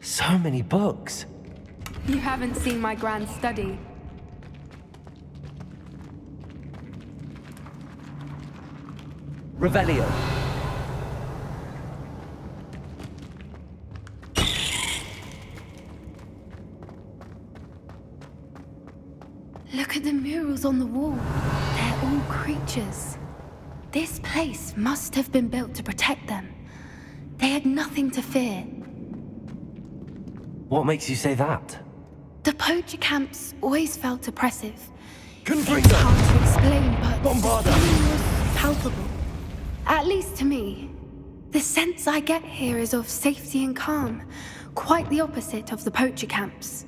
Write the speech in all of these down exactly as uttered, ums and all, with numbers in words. So many books. You haven't seen my grand study. Revelio. Look at the murals on the wall. They're all creatures. This place must have been built to protect them. They had nothing to fear. What makes you say that? The poacher camps always felt oppressive. Confringo. It's hard to explain, but Bombarda was palpable. At least to me. The sense I get here is of safety and calm, quite the opposite of the poacher camps.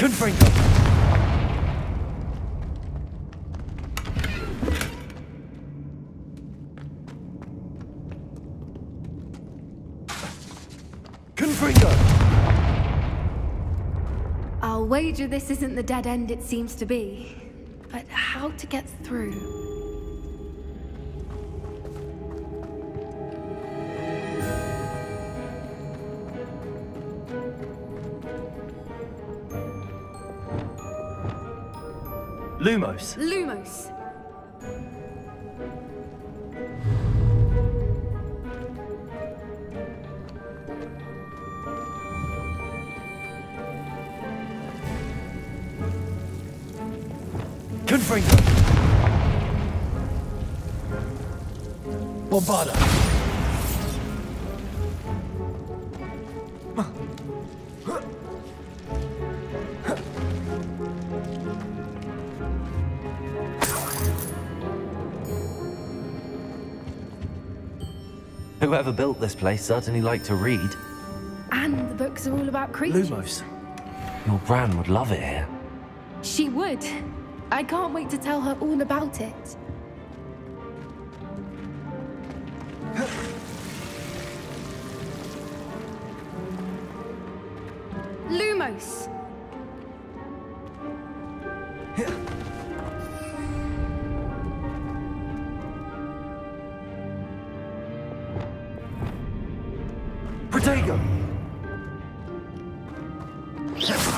Confringo. Confringo. I'll wager this isn't the dead end it seems to be, but how to get through? Lumos. Lumos. Confringo. Bombarda. Whoever built this place certainly liked to read. And the books are all about creatures. Lumos. Your Bran would love it here. She would. I can't wait to tell her all about it. Lumos. There you go.